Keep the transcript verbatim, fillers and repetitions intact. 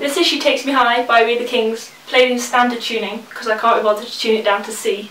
This is She Takes Me High by We the Kings, played in standard tuning because I can't be bothered to tune it down to C.